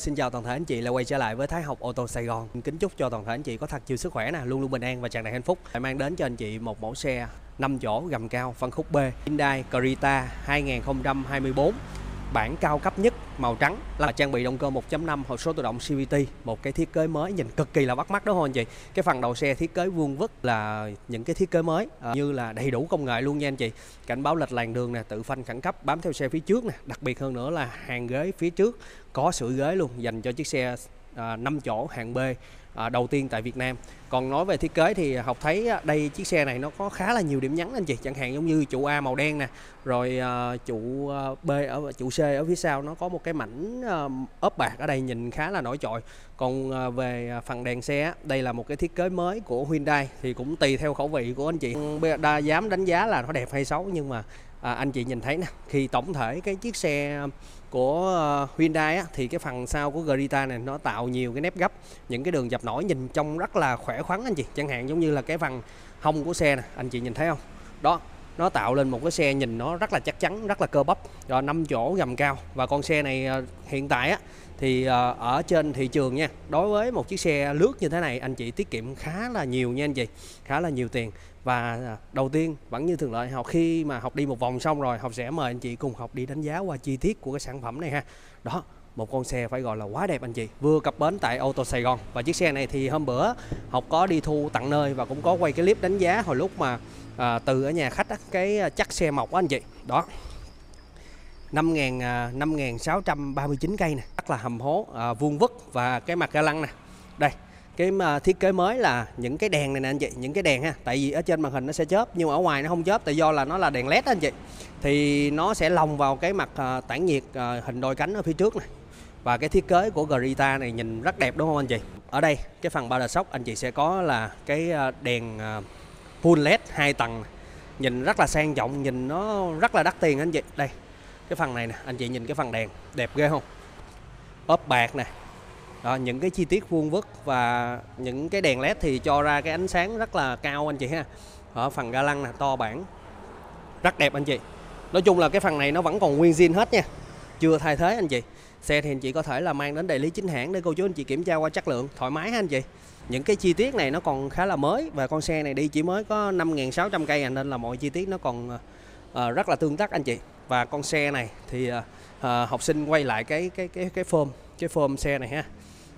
Xin chào toàn thể anh chị là quay trở lại với Thái Học Auto Sài Gòn. Kính chúc cho toàn thể anh chị có thật nhiều sức khỏe nè, luôn luôn bình an và tràn đầy hạnh phúc. Để mang đến cho anh chị một mẫu xe 5 chỗ gầm cao phân khúc B Hyundai Creta 2024 bản cao cấp nhất màu trắng, là trang bị động cơ 1.5 hộp số tự động CVT, một cái thiết kế mới nhìn cực kỳ là bắt mắt đó anh chị. Cái phần đầu xe thiết kế vuông vức là những cái thiết kế mới như là đầy đủ công nghệ luôn nha anh chị. Cảnh báo lệch làn đường nè, tự phanh khẩn cấp bám theo xe phía trước nè, đặc biệt hơn nữa là hàng ghế phía trước có sưởi ghế luôn, dành cho chiếc xe 5 chỗ hạng B đầu tiên tại Việt Nam. Còn nói về thiết kế thì Học thấy đây chiếc xe này nó có khá là nhiều điểm nhấn anh chị, chẳng hạn giống như trụ A màu đen nè, rồi trụ C ở phía sau nó có một cái mảnh ốp bạc ở đây nhìn khá là nổi trội. Còn về phần đèn xe, đây là một cái thiết kế mới của Hyundai, thì cũng tùy theo khẩu vị của anh chị, đã dám đánh giá là nó đẹp hay xấu, nhưng mà anh chị nhìn thấy nè, khi tổng thể cái chiếc xe của Hyundai á, thì cái phần sau của Creta này nó tạo nhiều cái nếp gấp, những cái đường dập nổi nhìn trông rất là khỏe khoắn anh chị. Chẳng hạn giống như là cái phần hông của xe nè, anh chị nhìn thấy không? Đó, nó tạo lên một cái xe nhìn nó rất là chắc chắn, rất là cơ bắp. Rồi 5 chỗ gầm cao, và con xe này hiện tại á thì ở trên thị trường nha, đối với một chiếc xe lướt như thế này anh chị tiết kiệm khá là nhiều nha anh chị, khá là nhiều tiền. Và đầu tiên vẫn như thường lệ, Học khi mà Học đi một vòng xong rồi, Học sẽ mời anh chị cùng Học đi đánh giá qua chi tiết của cái sản phẩm này ha. Đó, một con xe phải gọi là quá đẹp anh chị, vừa cập bến tại Auto Sài Gòn. Và chiếc xe này thì hôm bữa Học có đi thu tận nơi và cũng có quay cái clip đánh giá hồi lúc mà từ ở nhà khách á, cái chắc xe mộc á anh chị. Đó, 5.639 cây nè, rất là hầm hố, vuông vức, và cái mặt ga lăng nè. Đây, cái thiết kế mới là những cái đèn này nè anh chị, những cái đèn ha, tại vì ở trên màn hình nó sẽ chớp nhưng mà ở ngoài nó không chớp, tại do là nó là đèn LED anh chị. Thì nó sẽ lồng vào cái mặt tản nhiệt hình đôi cánh ở phía trước này. Và cái thiết kế của Creta này nhìn rất đẹp đúng không anh chị? Ở đây cái phần ba đờ sốc anh chị sẽ có là cái đèn full LED 2 tầng, nhìn rất là sang trọng, nhìn nó rất là đắt tiền anh chị. Đây, cái phần này nè, anh chị nhìn cái phần đèn đẹp ghê không? Ốp bạc nè. Đó, những cái chi tiết vuông vức và những cái đèn LED thì cho ra cái ánh sáng rất là cao anh chị ha. Ở phần ga lăng nè, to bản, rất đẹp anh chị. Nói chung là cái phần này nó vẫn còn nguyên zin hết nha, chưa thay thế anh chị. Xe thì anh chị có thể là mang đến đại lý chính hãng để cô chú anh chị kiểm tra qua chất lượng thoải mái ha anh chị. Những cái chi tiết này nó còn khá là mới, và con xe này đi chỉ mới có 5.600 cây nên là mọi chi tiết nó còn rất là tương tác anh chị. Và con xe này thì Học sinh quay lại cái form xe này ha,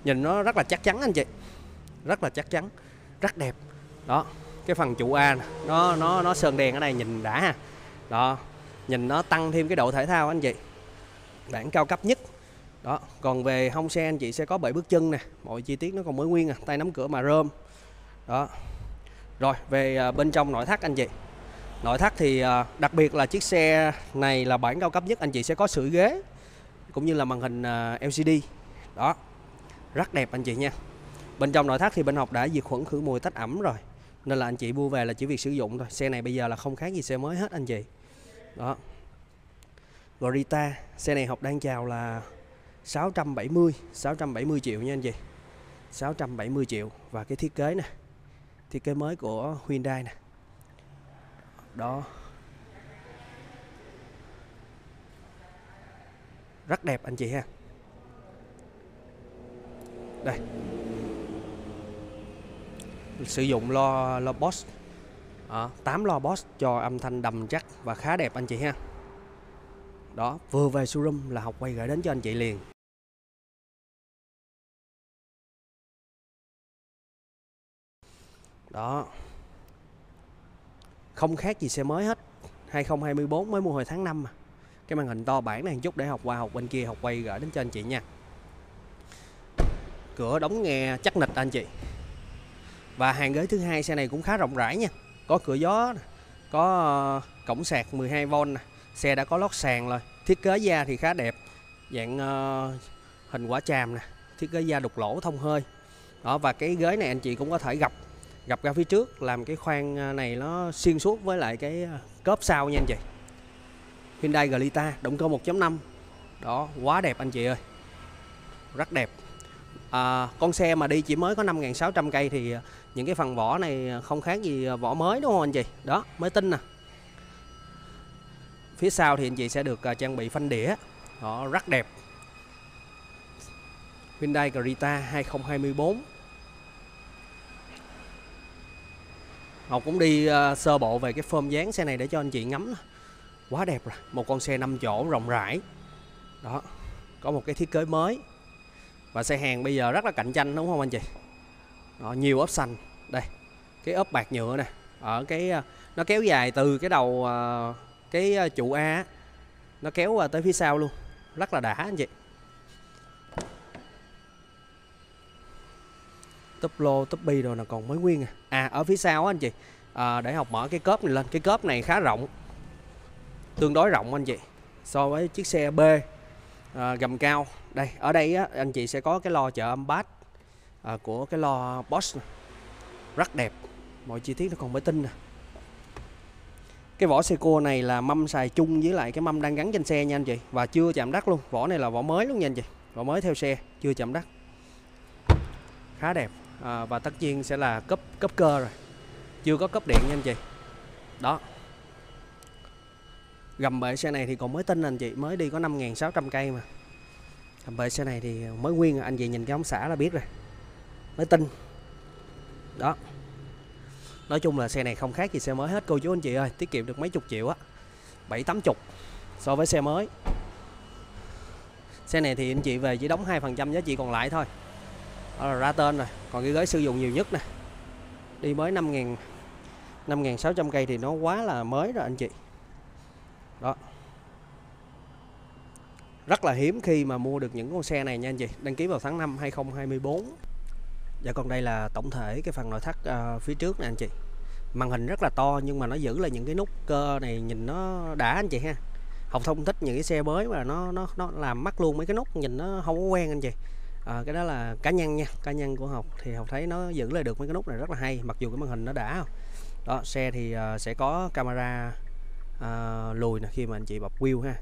nhìn nó rất là chắc chắn anh chị, rất là chắc chắn, rất đẹp. Đó, cái phần trụ A này, nó sơn đèn ở đây nhìn đã ha. Đó, nhìn nó tăng thêm cái độ thể thao anh chị, bản cao cấp nhất. Đó, còn về hông xe anh chị sẽ có 7 bước chân nè, mọi chi tiết nó còn mới nguyên à, tay nắm cửa mà rơm. Đó, rồi về bên trong nội thất anh chị, nội thất thì đặc biệt là chiếc xe này là bản cao cấp nhất, anh chị sẽ có sưởi ghế cũng như là màn hình LCD. Đó, rất đẹp anh chị nha. Bên trong nội thất thì bên Học đã diệt khuẩn khử mùi tách ẩm rồi, nên là anh chị mua về là chỉ việc sử dụng thôi. Xe này bây giờ là không khác gì xe mới hết anh chị. Đó, Creta, xe này Học đang chào là 670 triệu nha anh chị, 670 triệu. Và cái thiết kế nè, thiết kế mới của Hyundai nè. Đó, rất đẹp anh chị ha. Đây, sử dụng lo Bosch, 8 lo Bosch cho âm thanh đầm chắc và khá đẹp anh chị ha. Đó, vừa về showroom là Học quay gửi đến cho anh chị liền. Đó, không khác gì xe mới hết, 2024 mới mua hồi tháng 5 mà. Cái màn hình to bản này chút để Học qua Học bên kia, Học quay gửi đến cho anh chị nha. Cửa đóng nghe chắc nịch anh chị. Và hàng ghế thứ hai xe này cũng khá rộng rãi nha, có cửa gió, có cổng sạc 12V nè. Xe đã có lót sàn rồi, thiết kế da thì khá đẹp, dạng hình quả tràm nè, thiết kế da đục lỗ thông hơi. Đó, và cái ghế này anh chị cũng có thể gập ra phía trước, làm cái khoang này nó xuyên suốt với lại cái cốp sau nha anh chị. Hyundai Creta, động cơ 1.5. Đó, quá đẹp anh chị ơi, rất đẹp. Con xe mà đi chỉ mới có 5.600 cây thì những cái phần vỏ này không khác gì vỏ mới đúng không anh chị? Đó, mới tinh nè. Phía sau thì anh chị sẽ được trang bị phanh đĩa, đó, rất đẹp. Hyundai Creta 2024. Học cũng đi sơ bộ về cái form dáng xe này để cho anh chị ngắm. Quá đẹp rồi, một con xe 5 chỗ rộng rãi. Đó, có một cái thiết kế mới. Và xe hàng bây giờ rất là cạnh tranh đúng không anh chị? Đó, nhiều ốp xanh. Đây, cái ốp bạc nhựa nè, ở cái nó kéo dài từ cái đầu cái trụ A, nó kéo tới phía sau luôn. Rất là đã anh chị. Túp lô, túp bi rồi là còn mới nguyên à. À, ở phía sau á anh chị, để Học mở cái cốp này lên. Cái cốp này khá rộng, tương đối rộng anh chị, so với chiếc xe B gầm cao. Đây, ở đây á, anh chị sẽ có cái lo chợ âm bass của cái lo Bosch này. Rất đẹp, mọi chi tiết nó còn mới tinh nè. Cái vỏ xe cua này là mâm xài chung với lại cái mâm đang gắn trên xe nha anh chị, và chưa chạm đất luôn. Vỏ này là vỏ mới luôn nha anh chị, vỏ mới theo xe, chưa chạm đất. Khá đẹp. Và tất nhiên sẽ là cấp cơ rồi, chưa có cấp điện nha anh chị. Đó, gầm bệ xe này thì còn mới tinh anh chị, mới đi có 5.600 cây mà. Gầm bệ xe này thì mới nguyên, anh chị nhìn cái ống xả là biết rồi, mới tinh. Đó, nói chung là xe này không khác gì xe mới hết cô chú anh chị ơi, tiết kiệm được mấy chục triệu á, 7-8 chục so với xe mới. Xe này thì anh chị về chỉ đóng 2% giá trị còn lại thôi. Đó là ra tên rồi. Còn cái ghế sử dụng nhiều nhất nè, đi mới 5.600 cây thì nó quá là mới rồi anh chị. Đó, rất là hiếm khi mà mua được những con xe này nha anh chị. Đăng ký vào tháng 5 2024. Dạ, còn đây là tổng thể cái phần nội thất phía trước nè anh chị. Màn hình rất là to nhưng mà nó giữ lại những cái nút cơ này, nhìn nó đã anh chị ha. Học không thích những cái xe mới mà nó làm mắc luôn mấy cái nút, nhìn nó không có quen anh chị. Cái đó là cá nhân nha, cá nhân của Học thì Học thấy nó giữ lại được mấy cái nút này rất là hay, mặc dù cái màn hình nó đã. Đó, xe thì sẽ có camera lùi nè khi mà anh chị bập wheel ha.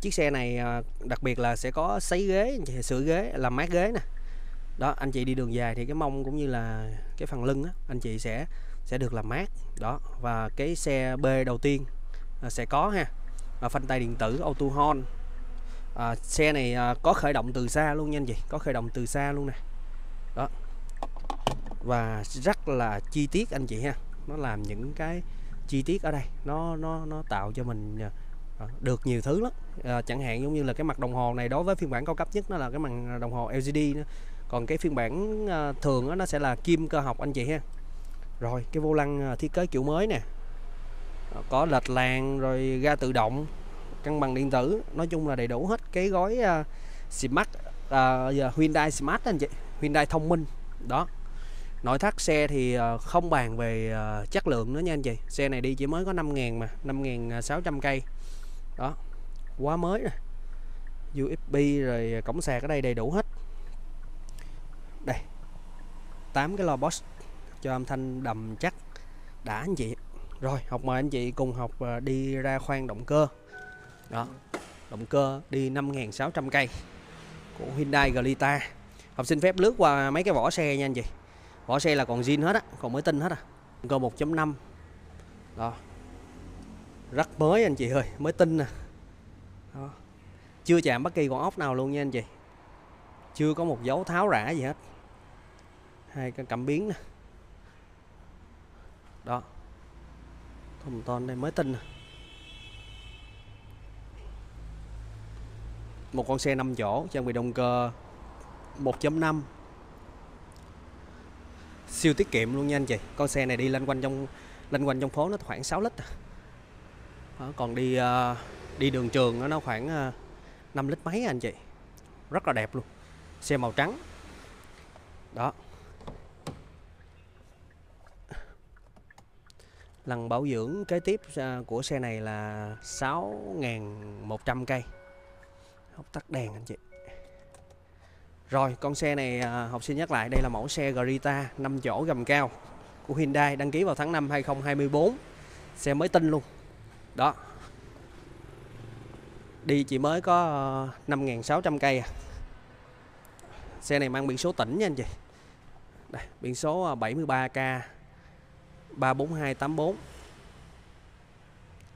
Chiếc xe này đặc biệt là sẽ có sấy ghế, sửa ghế, làm mát ghế nè. Đó, anh chị đi đường dài thì cái mông cũng như là cái phần lưng á, anh chị sẽ được làm mát. Đó, và cái xe B đầu tiên sẽ có ha, phanh tay điện tử Auto Hold. Xe này có khởi động từ xa luôn nha anh chị, có khởi động từ xa luôn nè. Đó, và rất là chi tiết anh chị ha, nó làm những cái chi tiết ở đây nó tạo cho mình được nhiều thứ lắm. Chẳng hạn giống như là cái mặt đồng hồ này, đối với phiên bản cao cấp nhất nó là cái màn đồng hồ LCD nữa. Còn cái phiên bản thường đó, nó sẽ là kim cơ học anh chị ha. Rồi cái vô lăng thiết kế kiểu mới nè, có lệch làng, rồi ga tự động, cân bằng điện tử, nói chung là đầy đủ hết cái gói Smart Hyundai Smart anh chị, Hyundai thông minh. Đó, nội thất xe thì không bàn về chất lượng nữa nha anh chị. Xe này đi chỉ mới có 5.000 mà, 5.600 cây. Đó, quá mới rồi. USB rồi cổng sạc ở đây đầy đủ hết. Đây, 8 cái loa Bosch cho âm thanh đầm chắc đã anh chị. Rồi, Học mời anh chị cùng Học đi ra khoang động cơ. Đó, động cơ đi 5.600 cây của Hyundai Creta. Học xin phép lướt qua mấy cái vỏ xe nha anh chị. Vỏ xe là còn zin hết á, còn mới tinh hết à. Động cơ 1.5. Đó, rất mới anh chị ơi, mới tinh nè. Đó, chưa chạm bất kỳ con ốc nào luôn nha anh chị. Chưa có một dấu tháo rã gì hết. Hai cái cảm biến nè. Đó, thùng ton đây mới tinh nè. Một con xe 5 chỗ, trang bị động cơ 1.5. Siêu tiết kiệm luôn nha anh chị. Con xe này đi lanh quanh trong phố nó khoảng 6 lít. Đó, còn đi đường trường nó khoảng 5 lít mấy anh chị. Rất là đẹp luôn. Xe màu trắng. Đó, lần bảo dưỡng kế tiếp của xe này là 6.100 cây. Học tắt đèn anh chị. Rồi, con xe này Học xin nhắc lại, đây là mẫu xe Creta 5 chỗ gầm cao của Hyundai, đăng ký vào tháng 5 2024. Xe mới tinh luôn. Đó, đi chỉ mới có 5.600 cây à. Xe này mang biển số tỉnh nha anh chị. Đây, biển số 73K34284.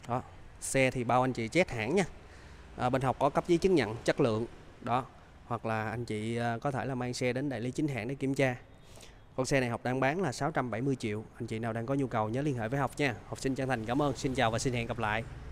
Đó, xe thì bao anh chị check hãng nha. Bên Học có cấp giấy chứng nhận chất lượng. Đó, hoặc là anh chị có thể là mang xe đến đại lý chính hãng để kiểm tra. Con xe này Học đang bán là 670 triệu. Anh chị nào đang có nhu cầu nhớ liên hệ với Học nha. Học xin chân thành cảm ơn. Xin chào và xin hẹn gặp lại.